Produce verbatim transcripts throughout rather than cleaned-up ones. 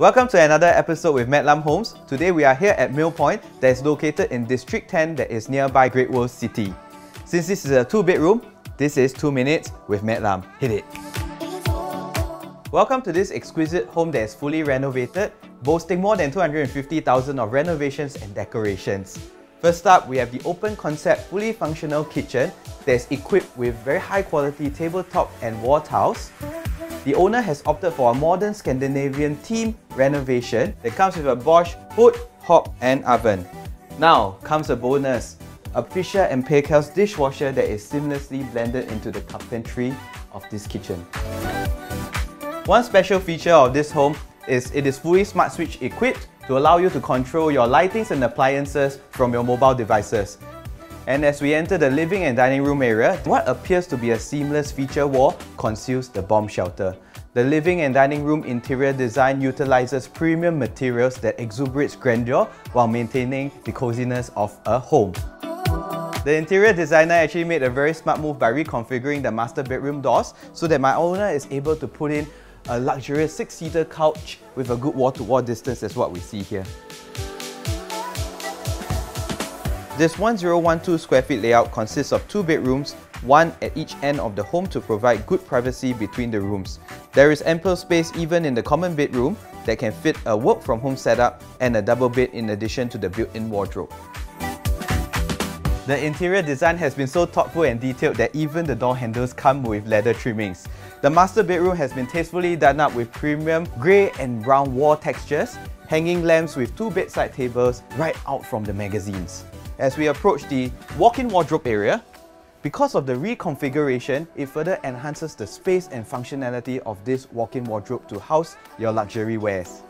Welcome to another episode with Matt Lam Homes. Today we are here at Mill Point that is located in District ten that is nearby Great World City. Since this is a two bedroom, this is two minutes with Matt Lam. Hit it! Welcome to this exquisite home that is fully renovated, boasting more than two hundred fifty thousand of renovations and decorations. First up, we have the open concept, fully functional kitchen that is equipped with very high quality tabletop and wall tiles. The owner has opted for a modern Scandinavian theme renovation that comes with a Bosch hood, hob and oven. Now comes a bonus, a Fisher and Paykel's dishwasher that is seamlessly blended into the carpentry of this kitchen. One special feature of this home is it is fully smart switch equipped to allow you to control your lightings and appliances from your mobile devices. And as we enter the living and dining room area, what appears to be a seamless feature wall conceals the bomb shelter. The living and dining room interior design utilizes premium materials that exuberates grandeur while maintaining the coziness of a home. The interior designer actually made a very smart move by reconfiguring the master bedroom doors so that my owner is able to put in a luxurious six-seater couch with a good wall-to-wall distance is what we see here. This one thousand twelve square feet layout consists of two bedrooms, one at each end of the home to provide good privacy between the rooms. There is ample space even in the common bedroom that can fit a work from home setup and a double bed in addition to the built-in wardrobe. The interior design has been so thoughtful and detailed that even the door handles come with leather trimmings. The master bedroom has been tastefully done up with premium grey and brown wall textures, hanging lamps with two bedside tables right out from the magazines. As we approach the walk-in wardrobe area, because of the reconfiguration, it further enhances the space and functionality of this walk-in wardrobe to house your luxury wares.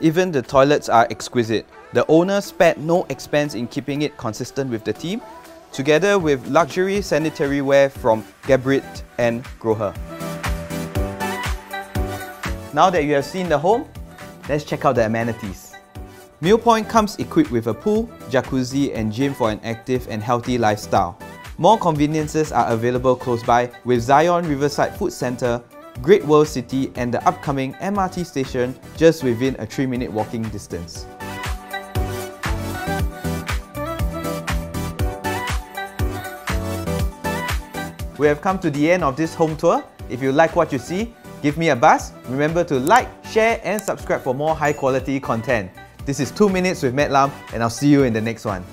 Even the toilets are exquisite. The owner spared no expense in keeping it consistent with the theme, together with luxury sanitary ware from Geberit and Grohe. Now that you have seen the home, let's check out the amenities. Mill Point comes equipped with a pool, jacuzzi and gym for an active and healthy lifestyle. More conveniences are available close by with Zion Riverside Food Centre, Great World City and the upcoming M R T station just within a three minute walking distance. We have come to the end of this home tour. If you like what you see, give me a buzz. Remember to like, share and subscribe for more high quality content. This is two minutes with Matt Lam and I'll see you in the next one.